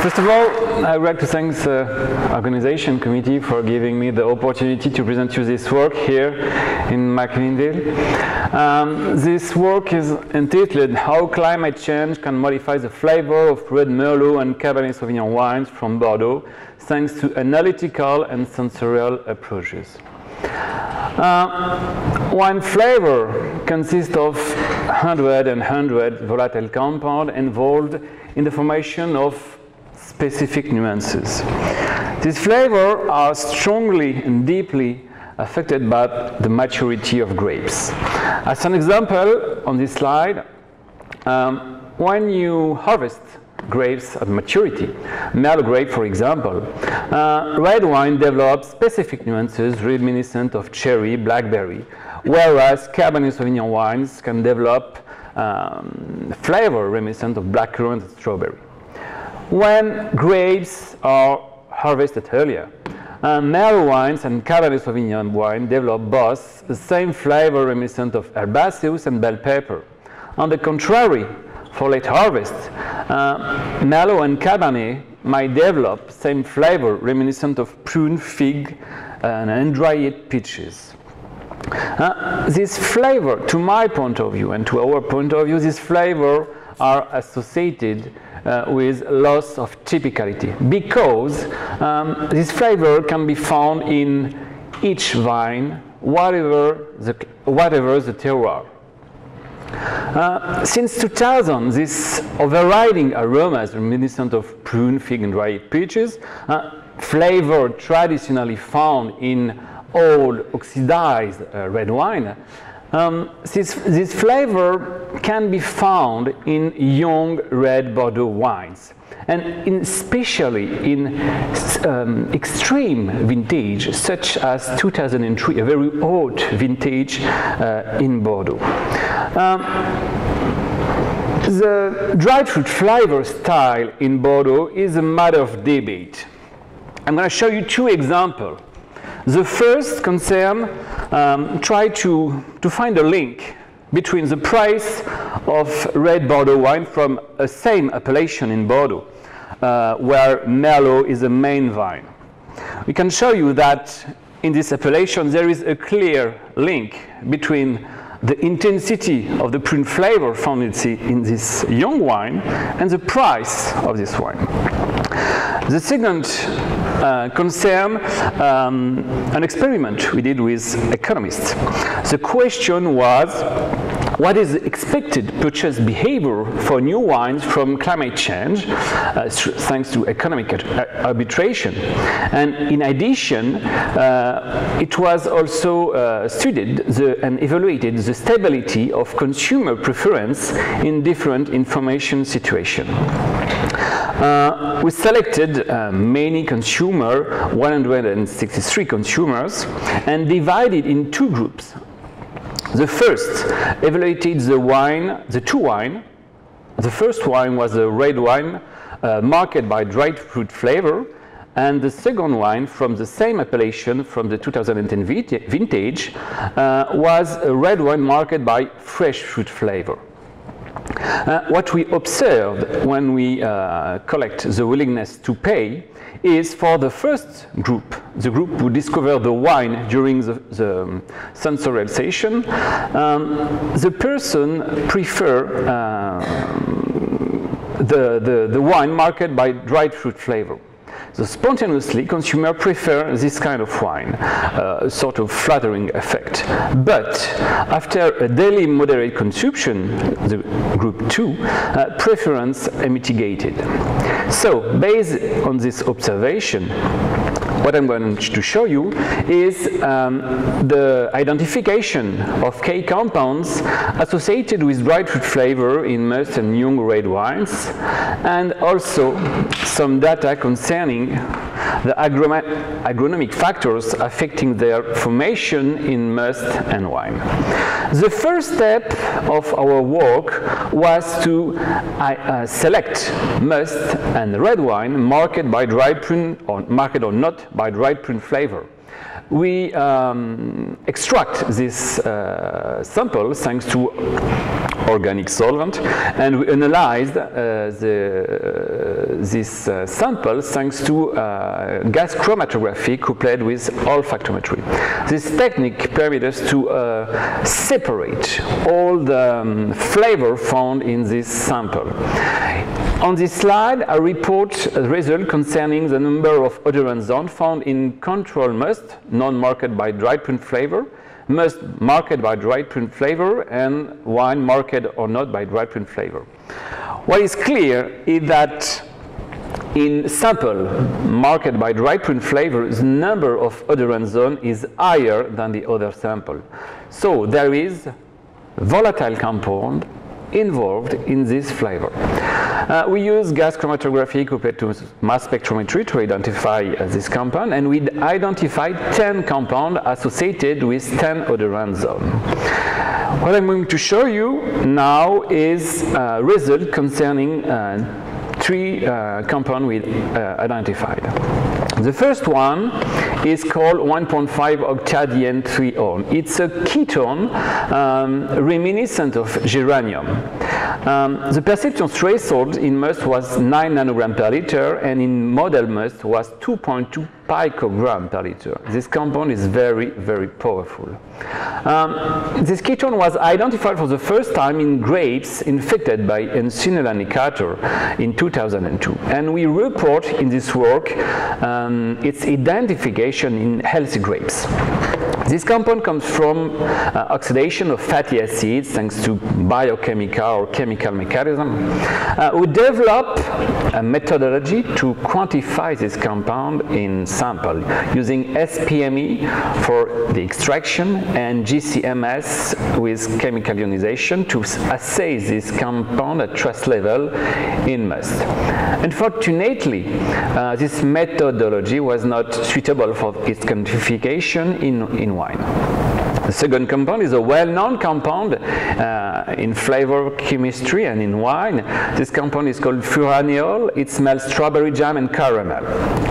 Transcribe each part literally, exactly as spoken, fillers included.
First of all, I would like to thank the organization committee for giving me the opportunity to present you this work here in Maclindale. Um, this work is entitled How Climate Change Can Modify the Flavor of Red Merlot and Cabernet Sauvignon Wines from Bordeaux Thanks to Analytical and Sensorial Approaches. Uh, wine flavor consists of hundred and hundred volatile compounds involved in the formation of specific nuances. These flavors are strongly and deeply affected by the maturity of grapes. As an example, on this slide, um, when you harvest grapes at maturity, Merlot grape, for example, uh, red wine develops specific nuances reminiscent of cherry, blackberry, whereas Cabernet Sauvignon wines can develop um, flavor reminiscent of blackcurrant and strawberry. When grapes are harvested earlier, uh, Merlot wines and Cabernet Sauvignon wine develop both the same flavor reminiscent of herbaceous and bell pepper. On the contrary, for late harvest, uh, Merlot and Cabernet might develop same flavor reminiscent of prune, fig, and undried peaches. Uh, this flavor, to my point of view and to our point of view, this flavor are associated uh, with loss of typicality, because um, this flavor can be found in each vine, whatever the, whatever the terroir. Uh, since two thousand, these overriding aromas reminiscent of prune, fig, and dried peaches, uh, flavor traditionally found in old oxidized uh, red wine, um, this, this flavor can be found in young red Bordeaux wines, and in especially in um, extreme vintage, such as two thousand three, a very old vintage uh, in Bordeaux. Um, the dry fruit flavor style in Bordeaux is a matter of debate. I'm going to show you two examples. The first concern um, try to, to find a link between the price of red Bordeaux wine from a same appellation in Bordeaux, uh, where Merlot is the main vine. We can show you that in this appellation there is a clear link between the intensity of the prune flavor found in this young wine and the price of this wine. The second uh, concern um, an experiment we did with economists. The question was, what is the expected purchase behavior for new wines from climate change uh, thanks to economic arbitration? And in addition, uh, it was also uh, studied the, and evaluated the stability of consumer preference in different information situations. Uh, we selected uh, many consumers, one hundred sixty-three consumers, and divided in two groups. The first evaluated the wine, the two wine. The first wine was a red wine uh, marked by dried fruit flavor, and the second wine from the same appellation from the two thousand ten vintage uh, was a red wine marked by fresh fruit flavor. Uh, what we observed when we uh, collect the willingness to pay is for the first group, the group who discovered the wine during the, the sensorial session, um, the person prefer uh, the, the, the wine marked by dried fruit flavor. So spontaneously, consumer prefer this kind of wine, uh, a sort of flattering effect. But after a daily moderate consumption, the group two, uh, preference is mitigated. So, based on this observation, what I'm going to show you is um, the identification of key compounds associated with dried fruit flavor in most and young red wines, and also some data concerning the agronomic factors affecting their formation in must and wine. The first step of our work was to uh, select must and red wine marked by dry prune or marked or not by dried prune flavor. We um, extract this uh, sample thanks to organic solvent, and we analyzed uh, the these uh, samples thanks to uh, gas chromatography coupled with olfactometry. This technique permitted us to uh, separate all the um, flavor found in this sample. On this slide, I report a result concerning the number of odorant zones found in control must, non-marked by dry prune flavor, must marked by dry prune flavor, and wine marked or not by dry prune flavor. What is clear is that in sample marked by dry prune flavor, the number of odorant zone is higher than the other sample. So there is volatile compound involved in this flavor. Uh, we use gas chromatography compared to mass spectrometry to identify uh, this compound, and we identify ten compounds associated with ten odorant zones. What I'm going to show you now is uh, result concerning uh, three uh, compounds we uh, identified. The first one is called one point five octadien three one. It's a ketone um, reminiscent of geranium. Um, the perception threshold in must was nine nanograms per liter, and in model must was two point two picograms per liter. This compound is very, very powerful. Um, this ketone was identified for the first time in grapes infected by Erysiphe necator in two thousand two. And we report in this work um, its identification in healthy grapes. This compound comes from uh, oxidation of fatty acids thanks to biochemical or chemical mechanism. Uh, we develop a methodology to quantify this compound in sample using S P M E for the extraction and G C M S with chemical ionization to assay this compound at trace level in must. Unfortunately, uh, this methodology was not suitable for its quantification in, in wine. The second compound is a well-known compound uh, in flavor chemistry and in wine. This compound is called Furaneol. It smells strawberry jam and caramel.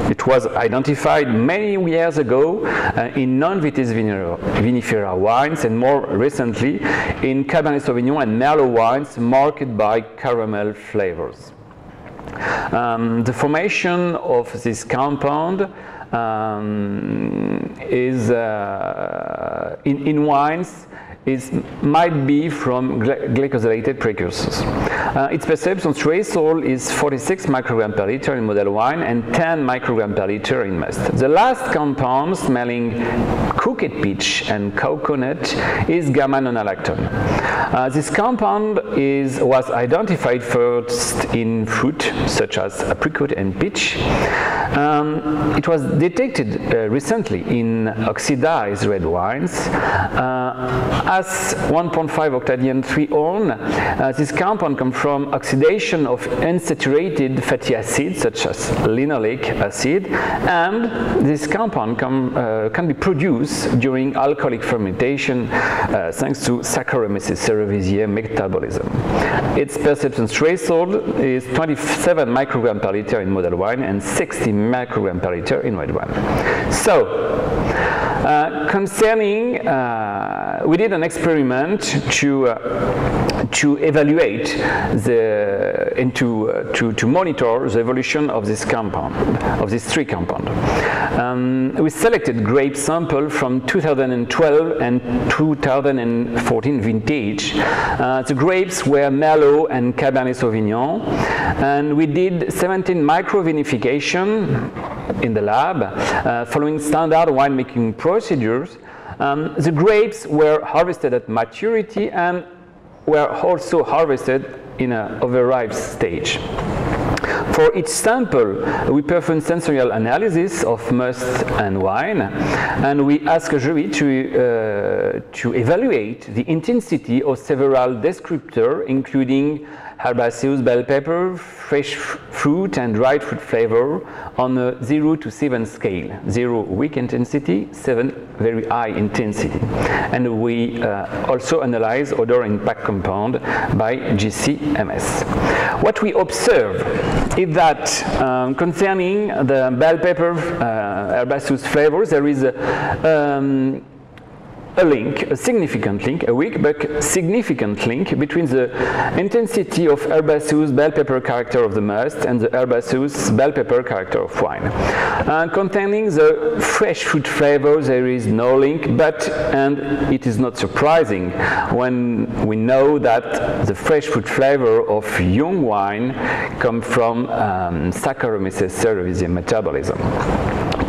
It was identified many years ago uh, in non-vitis vinifera wines, and more recently in Cabernet Sauvignon and Merlot wines marked by caramel flavors. Um, the formation of this compound Um, is uh, in, in wines is might be from glycosylated precursors. Uh, its perception threshold is forty-six micrograms per liter in model wine and ten micrograms per liter in must. The last compound smelling cooked peach and coconut is gamma nonalactone. Uh, this compound is, was identified first in fruit such as apricot and peach. Um, it was detected uh, recently in oxidized red wines. Uh, As one point five octadien three one, uh, this compound comes from oxidation of unsaturated fatty acids such as linoleic acid, and this compound com, uh, can be produced during alcoholic fermentation uh, thanks to Saccharomyces cerevisiae metabolism. Its perception threshold is twenty-seven micrograms per liter in model wine and sixty micrograms per liter in red wine. So, Uh, concerning, uh, we did an experiment to uh, to evaluate the and to, uh, to to monitor the evolution of this compound, of these three compounds. Um, we selected grape sample from two thousand twelve and two thousand fourteen vintage. Uh, the grapes were Merlot and Cabernet Sauvignon, and we did seventeen microvinification in the lab, uh, following standard winemaking procedures. Um, the grapes were harvested at maturity and were also harvested in an overripe stage. For each sample, we performed sensorial analysis of must and wine, and we asked a jury to, uh, to evaluate the intensity of several descriptors, including herbaceous bell pepper, fresh fruit, and dried fruit flavor on a zero to seven scale. zero weak intensity, seven very high intensity. And we uh, also analyze odor impact compound by G C M S. What we observe is that um, concerning the bell pepper uh, herbaceous flavors, there is a, um, a link, a significant link, a weak but significant link between the intensity of herbaceous bell pepper character of the must and the herbaceous bell pepper character of wine. Uh, containing the fresh fruit flavor, there is no link, but, and it is not surprising when we know that the fresh fruit flavor of young wine comes from um, Saccharomyces cerevisiae metabolism.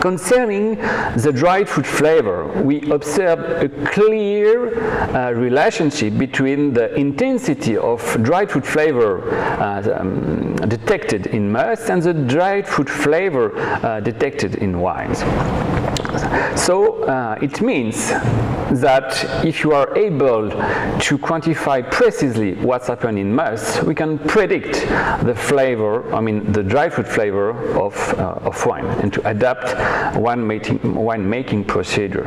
Concerning the dried fruit flavor, we observe a clear uh, relationship between the intensity of dried fruit flavor uh, um, detected in must and the dried fruit flavor uh, detected in wines. So uh, it means that if you are able to quantify precisely what's happened in must, we can predict the flavor, I mean the dry fruit flavor of, uh, of wine, and to adapt wine making, wine making procedure.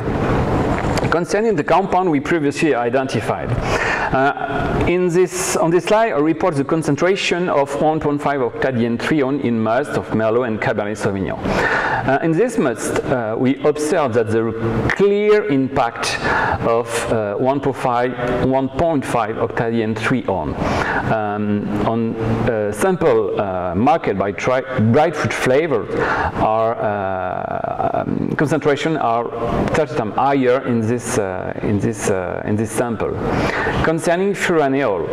Concerning the compound we previously identified, uh, in this, on this slide I report the concentration of one point five octadien three one in must of Merlot and Cabernet Sauvignon. Uh, in this must, uh, we observe that the clear impact of uh, one point five octadien three one um, on a sample uh, marked by dried fruit flavor, our uh, um, concentration are thirty times higher in this Uh, in this uh, in this sample. Concerning Furaneol,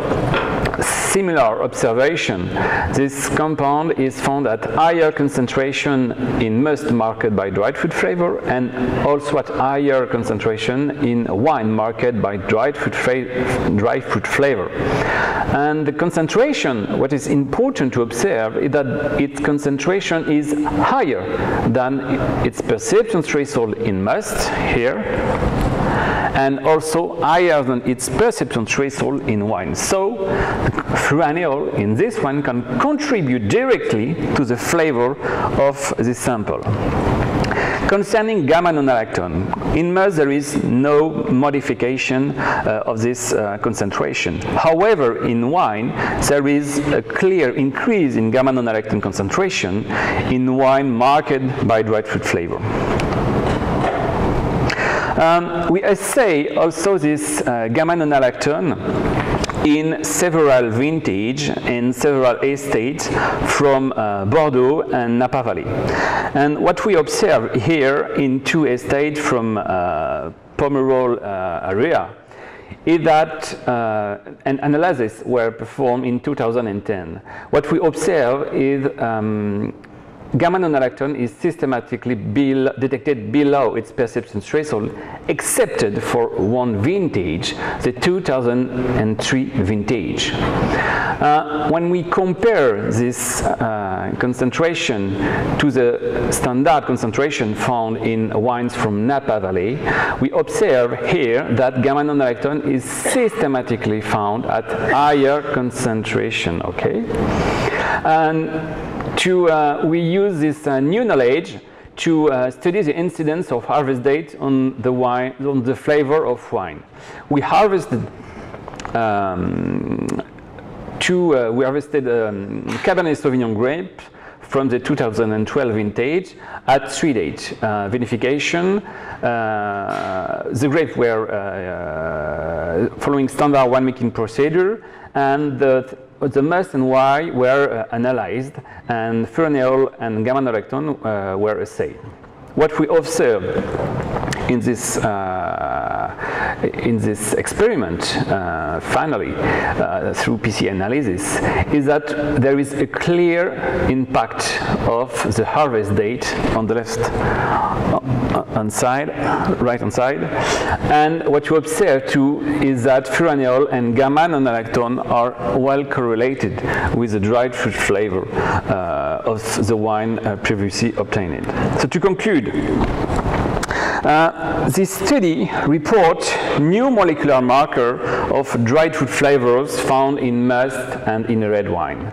similar observation. This compound is found at higher concentration in must marked by dried fruit flavor and also at higher concentration in wine marked by dried fruit, dried fruit flavor. And the concentration, what is important to observe is that its concentration is higher than its perception threshold in must here, and also higher than its perception threshold in wine. So, Furaneol in this one can contribute directly to the flavor of this sample. Concerning gamma nonalactone, in must there is no modification uh, of this uh, concentration. However, in wine there is a clear increase in gamma nonalactone concentration in wine marked by dried fruit flavor. Um, we assay also this uh, gamma nonalactone in several vintage, in several estates from uh, Bordeaux and Napa Valley. And what we observe here in two estates from uh, Pomerol uh, area is that uh, an analysis were performed in two thousand ten. What we observe is um, gamma nonalactone is systematically be detected below its perception threshold, except for one vintage, the two thousand three vintage. Uh, when we compare this uh, concentration to the standard concentration found in wines from Napa Valley, we observe here that gamma nonalactone is systematically found at higher concentration. Okay, and To, uh, we use this uh, new knowledge to uh, study the incidence of harvest date on the wine, on the flavor of wine. We harvested um, two, uh, we harvested um, Cabernet Sauvignon grape from the two thousand twelve vintage at three dates uh, vinification. Uh, the grapes were uh, uh, following standard winemaking procedure, and the the must and why were uh, analyzed, and Furaneol and gamma nonalactone uh, were assayed. What we observed in this uh, in this experiment, uh, finally uh, through P C analysis, is that there is a clear impact of the harvest date on the left hand side, right hand side, and what you observe too is that Furaneol and gamma nonalactone are well correlated with the dried fruit flavor uh, of the wine uh, previously obtained. So to conclude, Uh, this study reports new molecular marker of dried fruit flavors found in must and in red wine.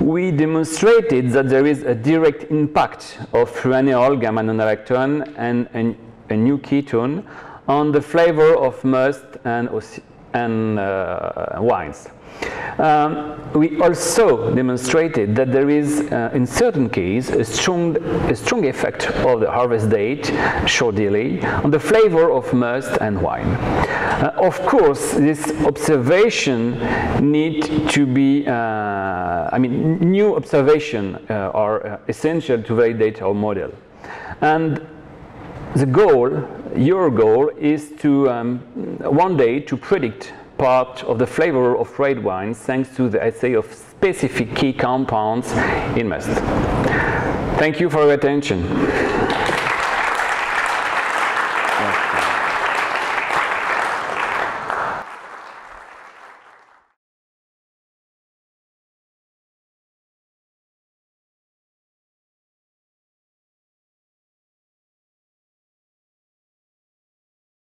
We demonstrated that there is a direct impact of Furaneol, gamma nonalactone, and a, a new ketone on the flavor of must and, and uh, wines. Um, we also demonstrated that there is, uh, in certain cases, a strong, a strong effect of the harvest date, short delay, on the flavor of must and wine. Uh, of course, this observation need to be, uh, I mean, new observation uh, are uh, essential to validate our model. And the goal, your goal, is to um, one day to predict part of the flavor of red wines thanks to the assay of specific key compounds in must. Thank you for your attention.